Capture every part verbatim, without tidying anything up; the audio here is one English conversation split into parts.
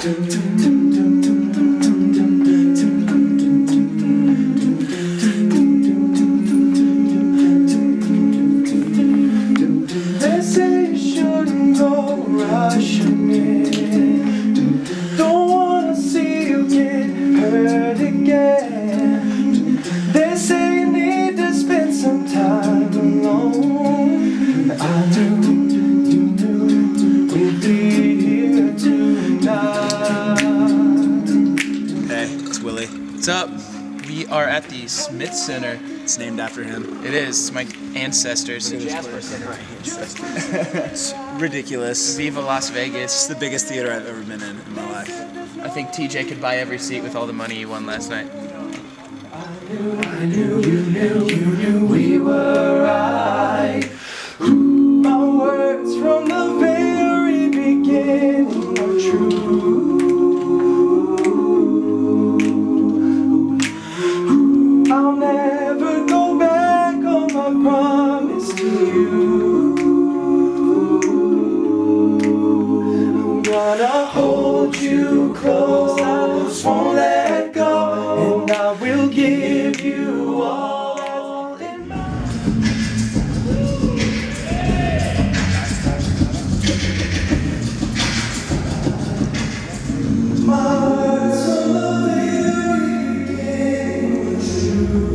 They say you shouldn't go rushing in. Don't wanna see you get hurt again. They say you need to spend some time alone. I do. What's up? We are at the Smith Center. It's named after him. It is. It's my ancestors. Look at Jasper Center. It's ridiculous. Viva Las Vegas. It's the biggest theater I've ever been in in my life. I think T J could buy every seat with all the money he won last night. I knew, I knew, you knew, you knew we were right. My words from the very beginning were true. Close, I won't let go, and I will give you all in my... my words from the very beginning were true.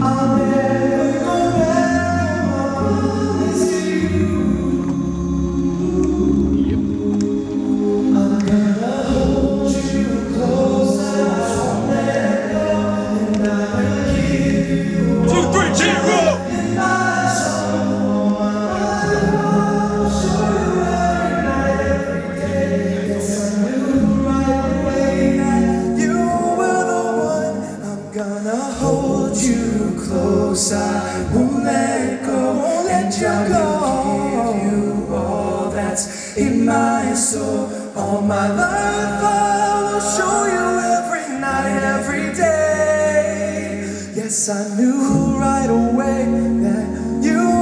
I'll never go back, I promise you. I won't let go, won't let you go. Give you all that's in my soul, all my life. I will show you every night, every day. Yes, I knew right away that you.